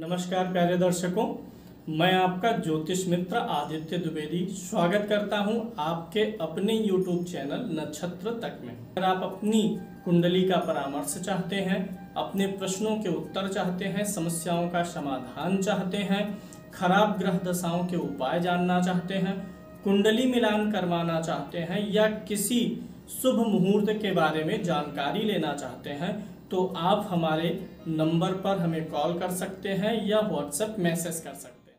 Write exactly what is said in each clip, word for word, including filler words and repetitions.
नमस्कार प्यारे दर्शकों, मैं आपका ज्योतिष मित्र आदित्य द्विवेदी स्वागत करता हूं आपके अपने YouTube चैनल नक्षत्र तक में। अगर आप अपनी कुंडली का परामर्श चाहते हैं, अपने प्रश्नों के उत्तर चाहते हैं, समस्याओं का समाधान चाहते हैं, खराब ग्रह दशाओं के उपाय जानना चाहते हैं, कुंडली मिलान करवाना चाहते हैं या किसी शुभ मुहूर्त के बारे में जानकारी लेना चाहते हैं तो आप हमारे नंबर पर हमें कॉल कर सकते हैं या व्हाट्सएप मैसेज कर सकते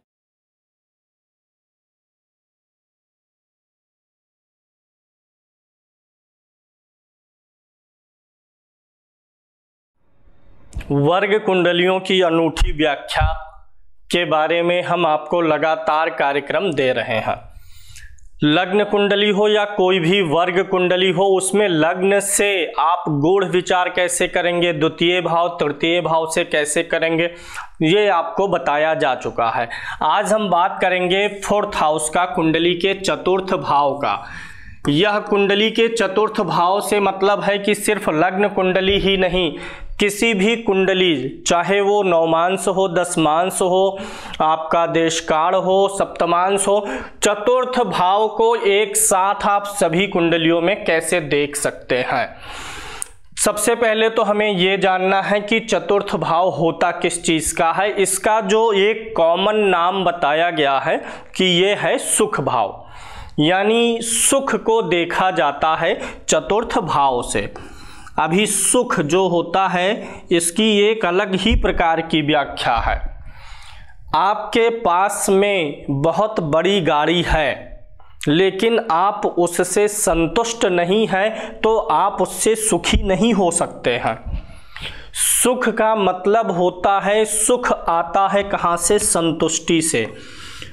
हैं। वर्ग कुंडलियों की अनूठी व्याख्या के बारे में हम आपको लगातार कार्यक्रम दे रहे हैं। लग्न कुंडली हो या कोई भी वर्ग कुंडली हो, उसमें लग्न से आप गूढ़ विचार कैसे करेंगे, द्वितीय भाव तृतीय भाव से कैसे करेंगे, ये आपको बताया जा चुका है। आज हम बात करेंगे फोर्थ हाउस का, कुंडली के चतुर्थ भाव का। यह कुंडली के चतुर्थ भाव से मतलब है कि सिर्फ लग्न कुंडली ही नहीं, किसी भी कुंडली, चाहे वो नवमांश हो, दसमांश हो, आपका देशकाल हो, सप्तमांश हो, चतुर्थ भाव को एक साथ आप सभी कुंडलियों में कैसे देख सकते हैं। सबसे पहले तो हमें ये जानना है कि चतुर्थ भाव होता किस चीज़ का है। इसका जो एक कॉमन नाम बताया गया है कि ये है सुख भाव, यानी सुख को देखा जाता है चतुर्थ भाव से। अभी सुख जो होता है इसकी एक अलग ही प्रकार की व्याख्या है। आपके पास में बहुत बड़ी गाड़ी है लेकिन आप उससे संतुष्ट नहीं हैं तो आप उससे सुखी नहीं हो सकते हैं। सुख का मतलब होता है, सुख आता है कहाँ से? संतुष्टि से।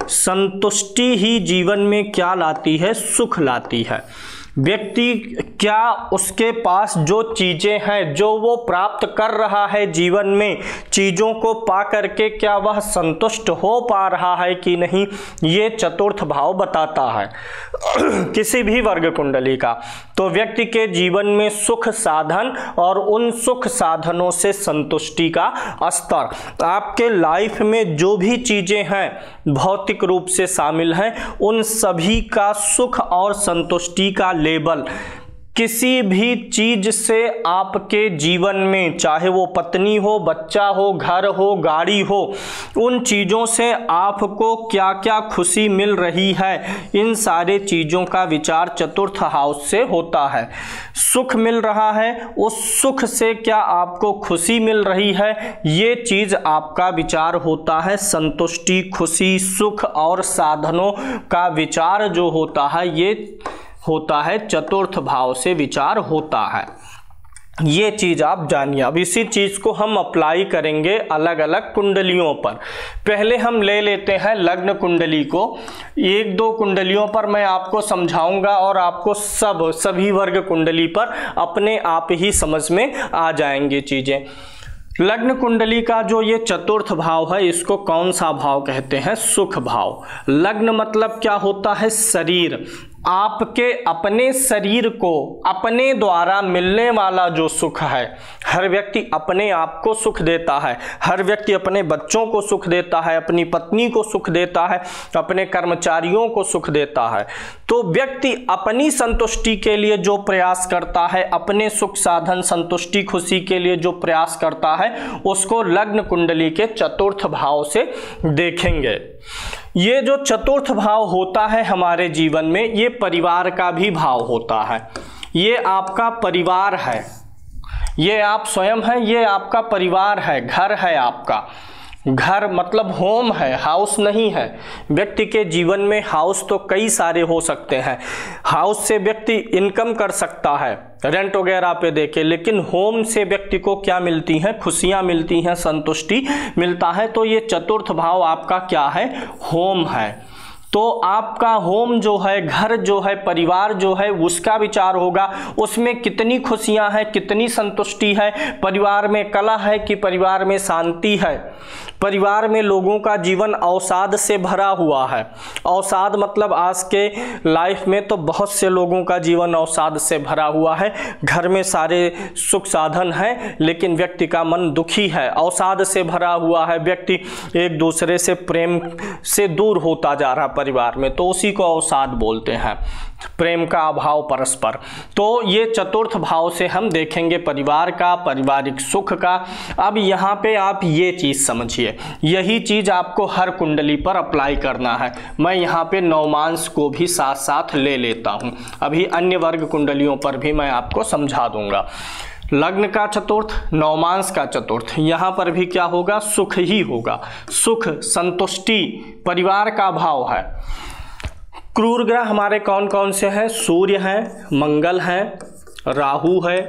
संतुष्टि ही जीवन में क्या लाती है? सुख लाती है। व्यक्ति क्या उसके पास जो चीज़ें हैं, जो वो प्राप्त कर रहा है जीवन में, चीज़ों को पा करके क्या वह संतुष्ट हो पा रहा है कि नहीं, ये चतुर्थ भाव बताता है किसी भी वर्ग कुंडली का। तो व्यक्ति के जीवन में सुख साधन और उन सुख साधनों से संतुष्टि का स्तर, आपके लाइफ में जो भी चीज़ें हैं भौतिक रूप से शामिल हैं, उन सभी का सुख और संतुष्टि का लेबल किसी भी चीज़ से आपके जीवन में, चाहे वो पत्नी हो, बच्चा हो, घर हो, गाड़ी हो, उन चीज़ों से आपको क्या क्या खुशी मिल रही है, इन सारे चीज़ों का विचार चतुर्थ हाउस से होता है। सुख मिल रहा है, उस सुख से क्या आपको खुशी मिल रही है, ये चीज़ आपका विचार होता है। संतुष्टि, खुशी, सुख और साधनों का विचार जो होता है ये होता है चतुर्थ भाव से विचार होता है। ये चीज़ आप जानिए। अब इसी चीज़ को हम अप्लाई करेंगे अलग अलग कुंडलियों पर। पहले हम ले लेते हैं लग्न कुंडली को। एक दो कुंडलियों पर मैं आपको समझाऊंगा और आपको सब सभी वर्ग कुंडली पर अपने आप ही समझ में आ जाएंगी चीज़ें। लग्न कुंडली का जो ये चतुर्थ भाव है, इसको कौन सा भाव कहते हैं? सुख भाव। लग्न मतलब क्या होता है? शरीर। आपके अपने शरीर को अपने द्वारा मिलने वाला जो सुख है, हर व्यक्ति अपने आप को सुख देता है, हर व्यक्ति अपने बच्चों को सुख देता है, अपनी पत्नी को सुख देता है, अपने कर्मचारियों को सुख देता है। तो व्यक्ति अपनी संतुष्टि के लिए जो प्रयास करता है, अपने सुख साधन संतुष्टि खुशी के लिए जो प्रयास करता है, उसको लग्न कुंडली के चतुर्थ भाव से देखेंगे। ये जो चतुर्थ भाव होता है हमारे जीवन में, ये परिवार का भी भाव होता है। ये आपका परिवार है, ये आप स्वयं हैं, ये आपका परिवार है, घर है आपका। घर मतलब होम है, हाउस नहीं है। व्यक्ति के जीवन में हाउस तो कई सारे हो सकते हैं। हाउस से व्यक्ति इनकम कर सकता है, रेंट वगैरह पे देके, लेकिन होम से व्यक्ति को क्या मिलती हैं? खुशियाँ मिलती हैं, संतुष्टि मिलता है। तो ये चतुर्थ भाव आपका क्या है? होम है। तो आपका होम जो है, घर जो है, परिवार जो है, उसका विचार होगा उसमें कितनी खुशियां हैं, कितनी संतुष्टि है, परिवार में कला है कि परिवार में शांति है, परिवार में लोगों का जीवन अवसाद से भरा हुआ है। अवसाद मतलब आज के लाइफ में तो बहुत से लोगों का जीवन अवसाद से भरा हुआ है, घर में सारे सुख साधन हैं लेकिन व्यक्ति का मन दुखी है, अवसाद से भरा हुआ है, व्यक्ति एक दूसरे से प्रेम से दूर होता जा रहा है परिवार में, तो उसी को अवसाद बोलते हैं, प्रेम का अभाव परस्पर। तो ये चतुर्थ भाव से हम देखेंगे परिवार का, पारिवारिक सुख का। अब यहाँ पे आप ये चीज़ समझिए, यही चीज़ आपको हर कुंडली पर अप्लाई करना है। मैं यहाँ पे नवमांश को भी साथ साथ ले लेता हूँ, अभी अन्य वर्ग कुंडलियों पर भी मैं आपको समझा दूंगा। लग्न का चतुर्थ, नवमांश का चतुर्थ, यहाँ पर भी क्या होगा, सुख ही होगा, सुख, संतुष्टि, परिवार का भाव है। क्रूर ग्रह हमारे कौन कौन से हैं, सूर्य हैं, मंगल हैं, राहु है,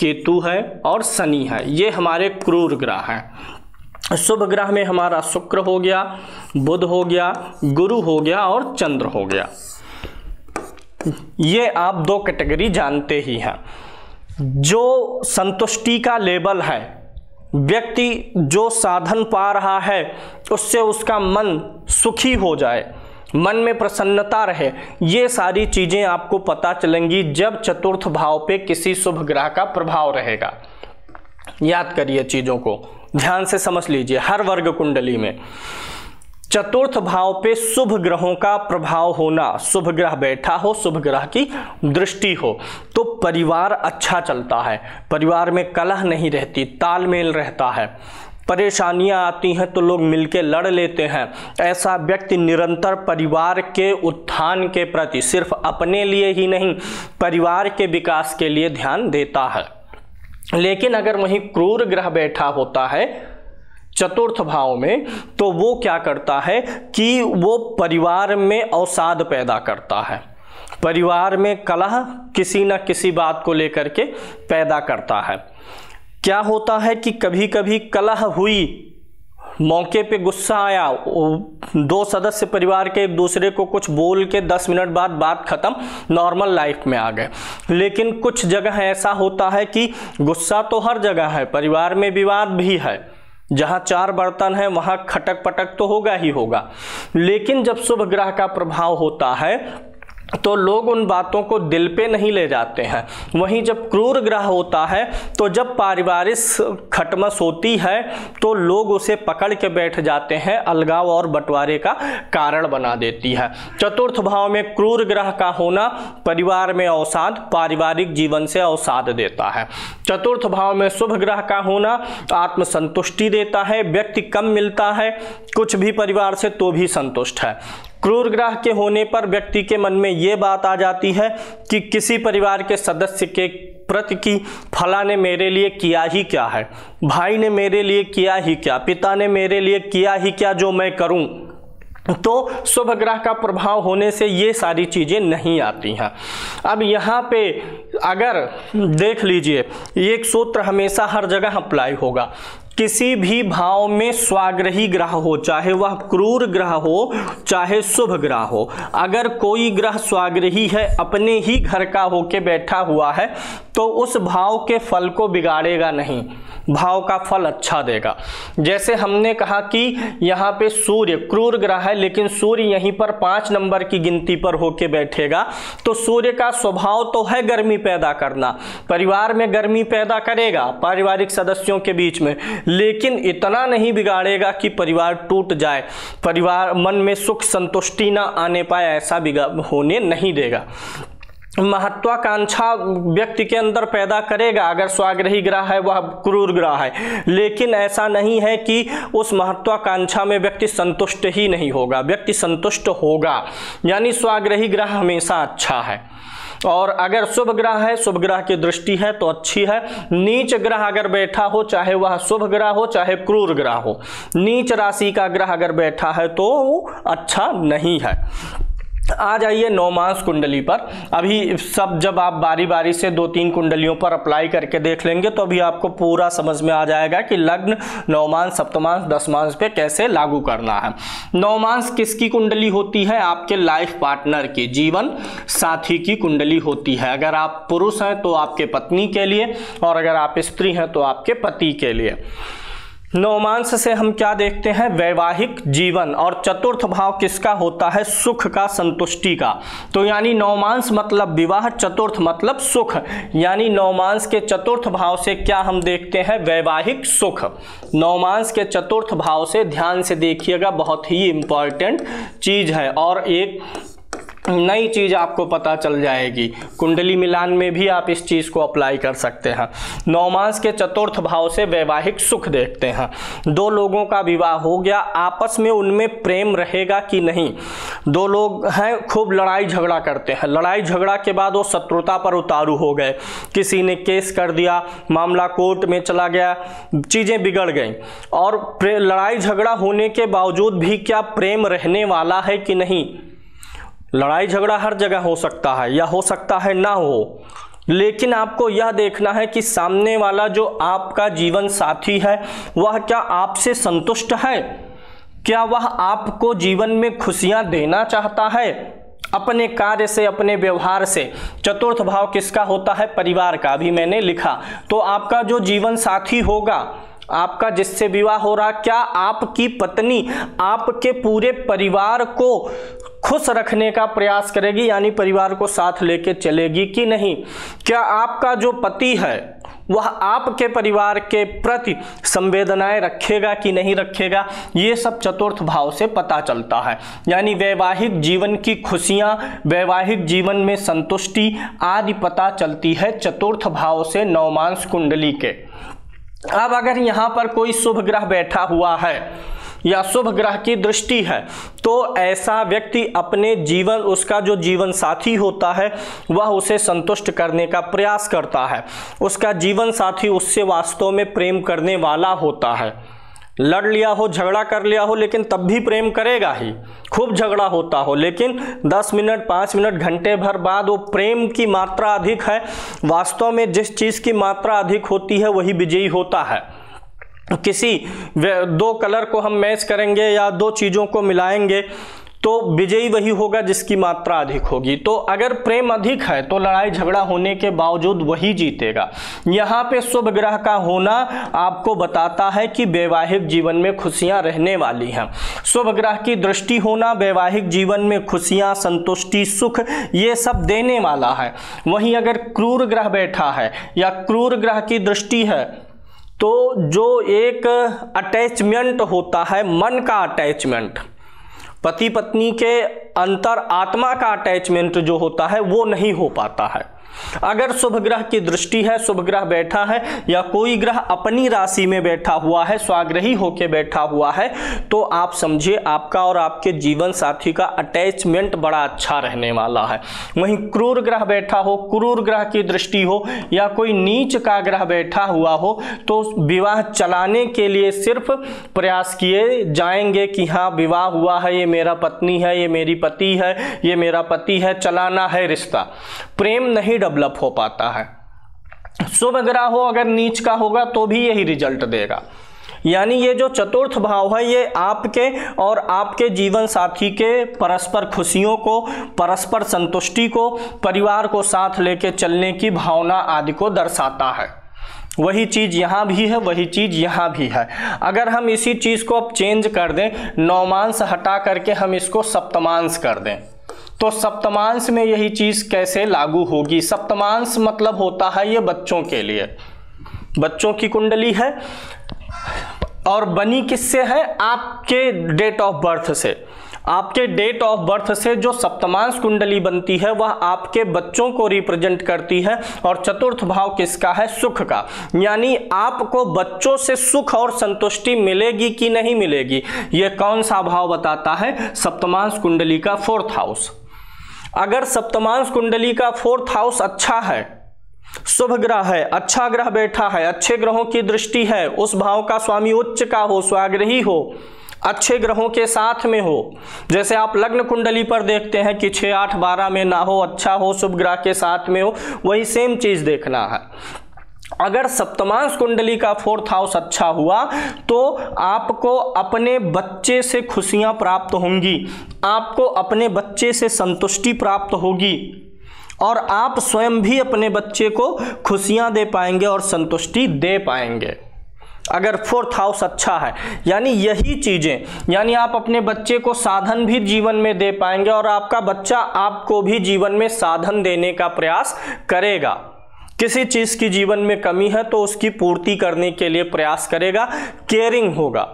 केतु है और शनि है, ये हमारे क्रूर ग्रह हैं। शुभ ग्रह में हमारा शुक्र हो गया, बुध हो गया, गुरु हो गया और चंद्र हो गया। ये आप दो कैटेगरी जानते ही हैं। जो संतुष्टि का लेवल है, व्यक्ति जो साधन पा रहा है उससे उसका मन सुखी हो जाए, मन में प्रसन्नता रहे, ये सारी चीज़ें आपको पता चलेंगी जब चतुर्थ भाव पे किसी शुभ ग्रह का प्रभाव रहेगा। याद करिए चीज़ों को, ध्यान से समझ लीजिए, हर वर्ग कुंडली में चतुर्थ भाव पे शुभ ग्रहों का प्रभाव होना, शुभ ग्रह बैठा हो, शुभ ग्रह की दृष्टि हो तो परिवार अच्छा चलता है, परिवार में कलह नहीं रहती, तालमेल रहता है। परेशानियां आती हैं तो लोग मिलके लड़ लेते हैं, ऐसा व्यक्ति निरंतर परिवार के उत्थान के प्रति, सिर्फ अपने लिए ही नहीं परिवार के विकास के लिए ध्यान देता है। लेकिन अगर वहीं क्रूर ग्रह बैठा होता है चतुर्थ भाव में तो वो क्या करता है कि वो परिवार में अवसाद पैदा करता है, परिवार में कलह किसी न किसी बात को लेकर के पैदा करता है। क्या होता है कि कभी कभी कलह हुई, मौके पे गुस्सा आया, दो सदस्य परिवार के एक दूसरे को कुछ बोल के दस मिनट बाद बात खत्म, नॉर्मल लाइफ में आ गए। लेकिन कुछ जगह ऐसा होता है कि गुस्सा तो हर जगह है, परिवार में विवाद भी है, जहाँ चार बर्तन है वहाँ खटक पटक तो होगा ही होगा। लेकिन जब शुभ ग्रह का प्रभाव होता है तो लोग उन बातों को दिल पे नहीं ले जाते हैं। वहीं जब क्रूर ग्रह होता है तो जब पारिवारिक खटमस होती है तो लोग उसे पकड़ के बैठ जाते हैं, अलगाव और बंटवारे का कारण बना देती है। चतुर्थ भाव में क्रूर ग्रह का होना परिवार में अवसाद, पारिवारिक जीवन से अवसाद देता है। चतुर्थ भाव में शुभ ग्रह का होना आत्मसंतुष्टि देता है, व्यक्ति कम मिलता है कुछ भी परिवार से तो भी संतुष्ट है। क्रूर ग्रह के होने पर व्यक्ति के मन में ये बात आ जाती है कि किसी परिवार के सदस्य के प्रति की फला ने मेरे लिए किया ही क्या है, भाई ने मेरे लिए किया ही क्या, पिता ने मेरे लिए किया ही क्या जो मैं करूं। तो शुभ ग्रह का प्रभाव होने से ये सारी चीज़ें नहीं आती हैं। अब यहाँ पे अगर देख लीजिए, एक सूत्र हमेशा हर जगह अप्लाई होगा, किसी भी भाव में स्वाग्रही ग्रह हो, चाहे वह क्रूर ग्रह हो चाहे शुभ ग्रह हो, अगर कोई ग्रह स्वाग्रही है, अपने ही घर का होके बैठा हुआ है तो उस भाव के फल को बिगाड़ेगा नहीं, भाव का फल अच्छा देगा। जैसे हमने कहा कि यहाँ पे सूर्य क्रूर ग्रह है लेकिन सूर्य यहीं पर पाँच नंबर की गिनती पर होके बैठेगा, तो सूर्य का स्वभाव तो है गर्मी पैदा करना, परिवार में गर्मी पैदा करेगा पारिवारिक सदस्यों के बीच में, लेकिन इतना नहीं बिगाड़ेगा कि परिवार टूट जाए, परिवार मन में सुख संतुष्टि ना आने पाए, ऐसा बिगा होने नहीं देगा। महत्वाकांक्षा व्यक्ति के अंदर पैदा करेगा अगर स्वाग्रही ग्रह है, वह क्रूर ग्रह है, लेकिन ऐसा नहीं है कि उस महत्वाकांक्षा में व्यक्ति संतुष्ट ही नहीं होगा, व्यक्ति संतुष्ट होगा। यानी स्वाग्रही ग्रह हमेशा अच्छा है, और अगर शुभ ग्रह है, शुभ ग्रह की दृष्टि है तो अच्छी है। नीच ग्रह अगर बैठा हो, चाहे वह शुभ ग्रह हो चाहे क्रूर ग्रह हो, नीच राशि का ग्रह अगर बैठा है तो अच्छा नहीं है। आ जाइए नौमांस कुंडली पर। अभी सब जब आप बारी बारी से दो तीन कुंडलियों पर अप्लाई करके देख लेंगे तो अभी आपको पूरा समझ में आ जाएगा कि लग्न नौमांस सप्तमांस दसमांस पे कैसे लागू करना है। नौमांस किसकी कुंडली होती है? आपके लाइफ पार्टनर की, जीवन साथी की कुंडली होती है। अगर आप पुरुष हैं तो आपके पत्नी के लिए और अगर आप स्त्री हैं तो आपके पति के लिए। नवमांस से हम क्या देखते हैं? वैवाहिक जीवन। और चतुर्थ भाव किसका होता है? सुख का, संतुष्टि का। तो यानी नवमांस मतलब विवाह, चतुर्थ मतलब सुख, यानी नवमांस के चतुर्थ भाव से क्या हम देखते हैं? वैवाहिक सुख। नवमांस के चतुर्थ भाव से ध्यान से देखिएगा, बहुत ही इम्पॉर्टेंट चीज़ है और एक नई चीज़ आपको पता चल जाएगी। कुंडली मिलान में भी आप इस चीज़ को अप्लाई कर सकते हैं। नौमांस के चतुर्थ भाव से वैवाहिक सुख देखते हैं। दो लोगों का विवाह हो गया, आपस में उनमें प्रेम रहेगा कि नहीं। दो लोग हैं, खूब लड़ाई झगड़ा करते हैं, लड़ाई झगड़ा के बाद वो शत्रुता पर उतारू हो गए, किसी ने केस कर दिया, मामला कोर्ट में चला गया, चीज़ें बिगड़ गई। और लड़ाई झगड़ा होने के बावजूद भी क्या प्रेम रहने वाला है कि नहीं। लड़ाई झगड़ा हर जगह हो सकता है या हो सकता है ना हो, लेकिन आपको यह देखना है कि सामने वाला जो आपका जीवन साथी है वह क्या आपसे संतुष्ट है, क्या वह आपको जीवन में खुशियां देना चाहता है अपने कार्य से, अपने व्यवहार से। चतुर्थ भाव किसका होता है? परिवार का, भी मैंने लिखा। तो आपका जो जीवन साथी होगा, आपका जिससे विवाह हो रहा, क्या आपकी पत्नी आपके पूरे परिवार को खुश रखने का प्रयास करेगी, यानी परिवार को साथ लेके चलेगी कि नहीं। क्या आपका जो पति है वह आपके परिवार के प्रति संवेदनाएं रखेगा कि नहीं रखेगा। ये सब चतुर्थ भाव से पता चलता है। यानी वैवाहिक जीवन की खुशियां, वैवाहिक जीवन में संतुष्टि आदि पता चलती है चतुर्थ भाव से नवमांस कुंडली के। अब अगर यहाँ पर कोई शुभ ग्रह बैठा हुआ है या शुभ ग्रह की दृष्टि है तो ऐसा व्यक्ति अपने जीवन, उसका जो जीवन साथी होता है वह उसे संतुष्ट करने का प्रयास करता है। उसका जीवन साथी उससे वास्तव में प्रेम करने वाला होता है। लड़ लिया हो, झगड़ा कर लिया हो, लेकिन तब भी प्रेम करेगा ही। खूब झगड़ा होता हो लेकिन दस मिनट, पाँच मिनट, घंटे भर बाद वो प्रेम की मात्रा अधिक है। वास्तव में जिस चीज़ की मात्रा अधिक होती है वही विजयी होता है। किसी दो कलर को हम मैच करेंगे या दो चीज़ों को मिलाएंगे तो विजयी वही होगा जिसकी मात्रा अधिक होगी। तो अगर प्रेम अधिक है तो लड़ाई झगड़ा होने के बावजूद वही जीतेगा। यहाँ पे शुभ ग्रह का होना आपको बताता है कि वैवाहिक जीवन में खुशियाँ रहने वाली हैं। शुभ ग्रह की दृष्टि होना वैवाहिक जीवन में खुशियाँ, संतुष्टि, सुख ये सब देने वाला है। वहीं अगर क्रूर ग्रह बैठा है या क्रूर ग्रह की दृष्टि है तो जो एक अटैचमेंट होता है, मन का अटैचमेंट, पति पत्नी के अंतर आत्मा का अटैचमेंट जो होता है वो नहीं हो पाता है। अगर शुभ ग्रह की दृष्टि है, शुभ ग्रह बैठा है या कोई ग्रह अपनी राशि में बैठा हुआ है, स्वाग्रही होकर बैठा हुआ है, तो आप समझिए आपका और आपके जीवन साथी का अटैचमेंट बड़ा अच्छा रहने वाला है। वहीं क्रूर ग्रह बैठा हो, क्रूर ग्रह की दृष्टि हो या कोई नीच का ग्रह बैठा हुआ हो तो विवाह चलाने के लिए सिर्फ प्रयास किए जाएंगे कि हाँ विवाह हुआ है, ये मेरा पत्नी है, ये मेरी पति है, ये मेरा पति है, चलाना है रिश्ता। प्रेम नहीं डेवलप हो पाता है। शुभ ग्रह हो अगर नीच का होगा तो भी यही रिजल्ट देगा। यानी ये जो चतुर्थ भाव है ये आपके और आपके जीवन साथी के परस्पर खुशियों को, परस्पर संतुष्टि को, परिवार को साथ लेके चलने की भावना आदि को दर्शाता है। वही चीज़ यहाँ भी है, वही चीज़ यहाँ भी है। अगर हम इसी चीज़ को अब चेंज कर दें, नौमांस हटा करके हम इसको सप्तमांस कर दें, तो सप्तमांश में यही चीज़ कैसे लागू होगी। सप्तमांश मतलब होता है ये बच्चों के लिए, बच्चों की कुंडली है और बनी किससे है? आपके डेट ऑफ बर्थ से। आपके डेट ऑफ बर्थ से जो सप्तमांश कुंडली बनती है वह आपके बच्चों को रिप्रेजेंट करती है और चतुर्थ भाव किसका है? सुख का। यानी आपको बच्चों से सुख और संतुष्टि मिलेगी कि नहीं मिलेगी, ये कौन सा भाव बताता है? सप्तमांश कुंडली का फोर्थ हाउस। अगर सप्तमांश कुंडली का फोर्थ हाउस अच्छा है, शुभ ग्रह है, अच्छा ग्रह बैठा है, अच्छे ग्रहों की दृष्टि है, उस भाव का स्वामी उच्च का हो, स्वाग्रही हो, अच्छे ग्रहों के साथ में हो। जैसे आप लग्न कुंडली पर देखते हैं कि छः आठ बारह में ना हो, अच्छा हो, शुभ ग्रह के साथ में हो, वही सेम चीज़ देखना है। अगर सप्तमांश कुंडली का फोर्थ हाउस अच्छा हुआ तो आपको अपने बच्चे से खुशियां प्राप्त होंगी, आपको अपने बच्चे से संतुष्टि प्राप्त होगी और आप स्वयं भी अपने बच्चे को खुशियां दे पाएंगे और संतुष्टि दे पाएंगे। अगर फोर्थ हाउस अच्छा है, यानी यही चीज़ें, यानी आप अपने बच्चे को साधन भी जीवन में दे पाएंगे और आपका बच्चा आपको भी जीवन में साधन देने का प्रयास करेगा। किसी चीज़ की जीवन में कमी है तो उसकी पूर्ति करने के लिए प्रयास करेगा, केयरिंग होगा।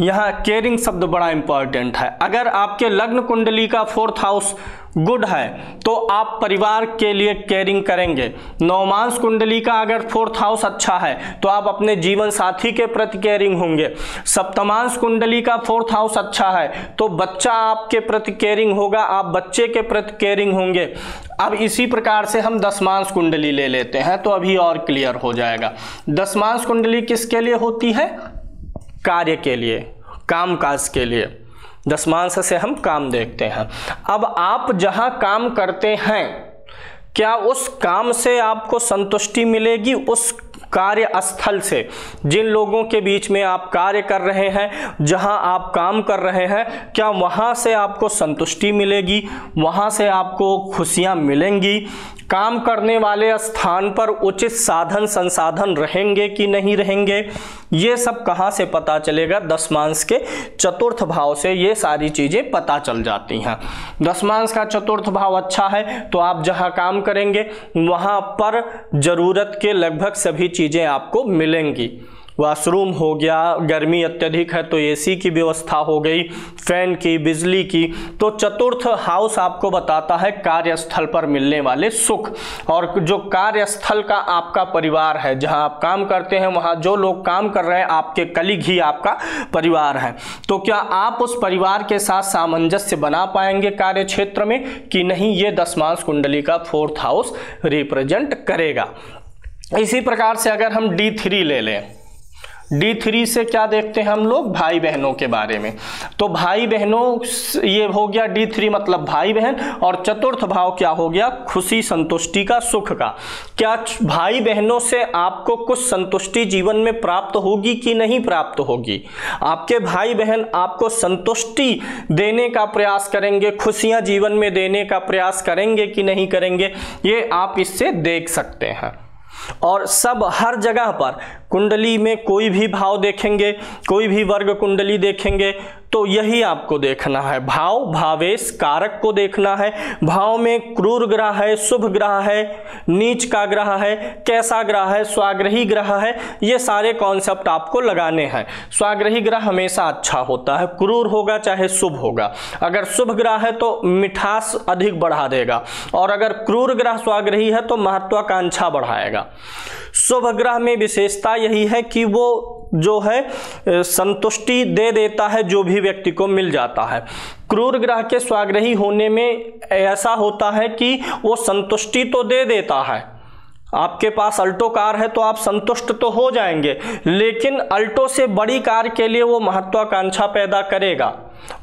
यहाँ केयरिंग शब्द बड़ा इम्पॉर्टेंट है। अगर आपके लग्न कुंडली का फोर्थ हाउस गुड है तो आप परिवार के लिए केयरिंग करेंगे। नवमांश कुंडली का अगर फोर्थ हाउस अच्छा है तो आप अपने जीवन साथी के प्रति केयरिंग होंगे। सप्तमांश कुंडली का फोर्थ हाउस अच्छा है तो बच्चा आपके प्रति केयरिंग होगा, आप बच्चे के प्रति केयरिंग होंगे। अब इसी प्रकार से हम दसमांश कुंडली ले लेते हैं तो अभी और क्लियर हो जाएगा। दसमांश कुंडली किसके लिए होती है? कार्य के लिए, कामकाज के लिए। दसमांश से हम काम देखते हैं। अब आप जहाँ काम करते हैं, क्या उस काम से आपको संतुष्टि मिलेगी? उस कार्यस्थल से, जिन लोगों के बीच में आप कार्य कर रहे हैं, जहाँ आप काम कर रहे हैं, क्या वहाँ से आपको संतुष्टि मिलेगी? वहाँ से आपको खुशियाँ मिलेंगी? काम करने वाले स्थान पर उचित साधन संसाधन रहेंगे कि नहीं रहेंगे? ये सब कहाँ से पता चलेगा? दसमांश के चतुर्थ भाव से ये सारी चीज़ें पता चल जाती हैं। दसमांश का चतुर्थ भाव अच्छा है तो आप जहाँ काम करेंगे वहाँ पर ज़रूरत के लगभग सभी चीज़ें आपको मिलेंगी। वॉशरूम हो गया, गर्मी अत्यधिक है तो एसी की व्यवस्था हो गई, फैन की, बिजली की। तो चतुर्थ हाउस आपको बताता है कार्यस्थल पर मिलने वाले सुख। और जो कार्यस्थल का आपका परिवार है, जहां आप काम करते हैं, वहां जो लोग काम कर रहे हैं आपके कलीग ही आपका परिवार है, तो क्या आप उस परिवार के साथ सामंजस्य बना पाएंगे कार्य क्षेत्र में कि नहीं? ये दसमांश कुंडली का फोर्थ हाउस रिप्रेजेंट करेगा। इसी प्रकार से अगर हम डी थ्री ले लें, डी थ्री से क्या देखते हैं हम लोग? भाई बहनों के बारे में। तो भाई बहनों, ये हो गया डी थ्री मतलब भाई बहन, और चतुर्थ भाव क्या हो गया? खुशी, संतुष्टि का, सुख का। क्या भाई बहनों से आपको कुछ संतुष्टि जीवन में प्राप्त होगी कि नहीं प्राप्त होगी? आपके भाई बहन आपको संतुष्टि देने का प्रयास करेंगे, खुशियाँ जीवन में देने का प्रयास करेंगे कि नहीं करेंगे? ये आप इससे देख सकते हैं। और सब हर जगह पर कुंडली में कोई भी भाव देखेंगे, कोई भी वर्ग कुंडली देखेंगे तो यही आपको देखना है। भाव, भावेश, कारक को देखना है। भाव में क्रूर ग्रह है, शुभ ग्रह है, नीच का ग्रह है, कैसा ग्रह है, स्वाग्रही ग्रह है, ये सारे कॉन्सेप्ट आपको लगाने हैं। स्वाग्रही ग्रह हमेशा अच्छा होता है, क्रूर होगा चाहे शुभ होगा। अगर शुभ ग्रह है तो मिठास अधिक बढ़ा देगा और अगर क्रूर ग्रह स्वाग्रही है तो महत्वाकांक्षा बढ़ाएगा। शुभ ग्रह में विशेषता यही है कि वो जो है संतुष्टि दे देता है, जो भी व्यक्ति को मिल जाता है। क्रूर ग्रह के स्वाग्रही होने में ऐसा होता है कि वो संतुष्टि तो दे देता है। आपके पास अल्टो कार है तो आप संतुष्ट तो हो जाएंगे, लेकिन अल्टो से बड़ी कार के लिए वो महत्वाकांक्षा पैदा करेगा,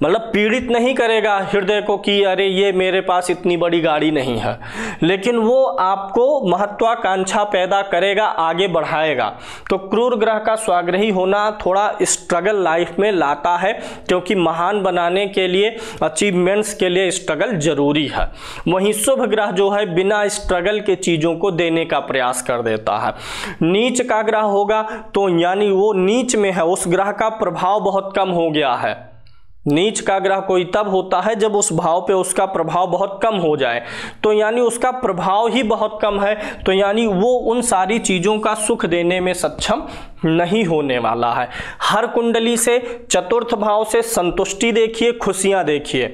मतलब पीड़ित नहीं करेगा हृदय को कि अरे ये मेरे पास इतनी बड़ी गाड़ी नहीं है, लेकिन वो आपको महत्वाकांक्षा पैदा करेगा, आगे बढ़ाएगा। तो क्रूर ग्रह का स्वाग्रही होना थोड़ा स्ट्रगल लाइफ में लाता है, क्योंकि महान बनाने के लिए, अचीवमेंट्स के लिए स्ट्रगल जरूरी है। वहीं शुभ ग्रह जो है बिना स्ट्रगल के चीज़ों को देने का प्रयास कर देता है। नीच का ग्रह होगा तो यानी वो नीच में है, उस ग्रह का प्रभाव बहुत कम हो गया है। नीच का ग्रह कोई तब होता है जब उस भाव पे उसका प्रभाव बहुत कम हो जाए, तो यानी उसका प्रभाव ही बहुत कम है, तो यानी वो उन सारी चीज़ों का सुख देने में सक्षम नहीं होने वाला है। हर कुंडली से चतुर्थ भाव से संतुष्टि देखिए, खुशियाँ देखिए।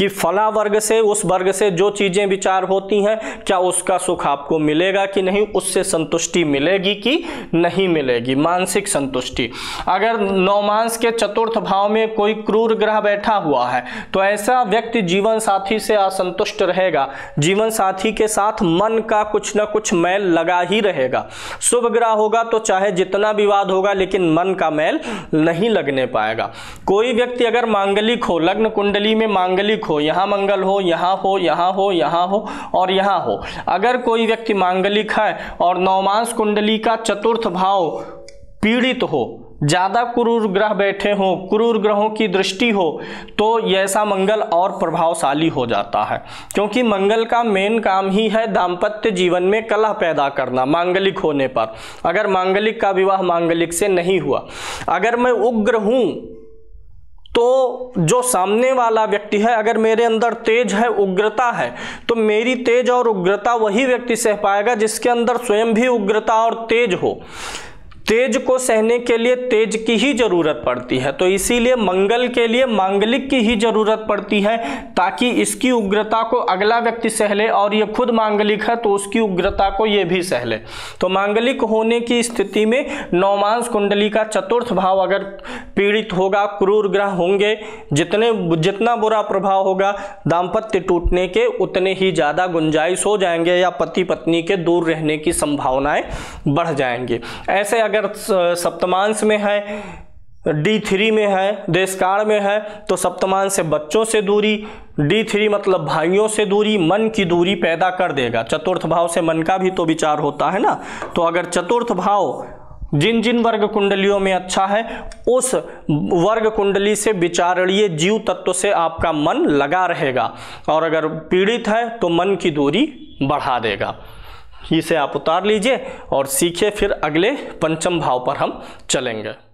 कि फला वर्ग से, उस वर्ग से जो चीज़ें विचार होती हैं, क्या उसका सुख आपको मिलेगा कि नहीं, उससे संतुष्टि मिलेगी कि नहीं मिलेगी, मानसिक संतुष्टि। अगर नवमांस के चतुर्थ भाव में कोई क्रूर ग्रह बैठा हुआ है तो ऐसा व्यक्ति जीवन साथी से असंतुष्ट रहेगा, जीवन साथी के साथ मन का कुछ ना कुछ मैल लगा ही रहेगा। शुभ ग्रह होगा तो चाहे जितना विवाद होगा लेकिन मन का मैल नहीं लगने पाएगा। कोई व्यक्ति अगर मांगलिक हो, लग्न कुंडली में मांगलिक हो, यहाँ मंगल हो, यहाँ हो, यहाँ हो, यहाँ हो और यहाँ हो, अगर कोई व्यक्ति मांगलिक है और नवमांस कुंडली का चतुर्थ भाव पीड़ित हो, ज़्यादा क्रूर ग्रह बैठे हों, क्रूर ग्रहों की दृष्टि हो, तो ऐसा मंगल और प्रभावशाली हो जाता है, क्योंकि मंगल का मेन काम ही है दाम्पत्य जीवन में कलह पैदा करना। मांगलिक होने पर, अगर मांगलिक का विवाह मांगलिक से नहीं हुआ, अगर मैं उग्र हूँ तो जो सामने वाला व्यक्ति है, अगर मेरे अंदर तेज है, उग्रता है, तो मेरी तेज और उग्रता वही व्यक्ति सह पाएगा जिसके अंदर स्वयं भी उग्रता और तेज हो। तेज को सहने के लिए तेज की ही जरूरत पड़ती है, तो इसीलिए मंगल के लिए मांगलिक की ही जरूरत पड़ती है, ताकि इसकी उग्रता को अगला व्यक्ति सहले और ये खुद मांगलिक है तो उसकी उग्रता को ये भी सहले। तो मांगलिक होने की स्थिति में नवमांस कुंडली का चतुर्थ भाव अगर पीड़ित होगा, क्रूर ग्रह होंगे, जितने जितना बुरा प्रभाव होगा, दाम्पत्य टूटने के उतने ही ज़्यादा गुंजाइश हो जाएंगे या पति पत्नी के दूर रहने की संभावनाएँ बढ़ जाएंगी। ऐसे अगर सप्तमांश में है, डी थ्री में है, देशकाल में है, तो सप्तमांश से बच्चों से दूरी, डी थ्री मतलब भाइयों से दूरी, मन की दूरी पैदा कर देगा। चतुर्थ भाव से मन का भी तो विचार होता है ना, तो अगर चतुर्थ भाव जिन जिन वर्ग कुंडलियों में अच्छा है, उस वर्ग कुंडली से विचारणीय जीव तत्व से आपका मन लगा रहेगा, और अगर पीड़ित है तो मन की दूरी बढ़ा देगा। इसे आप उतार लीजिए और सीखिए, फिर अगले पंचम भाव पर हम चलेंगे।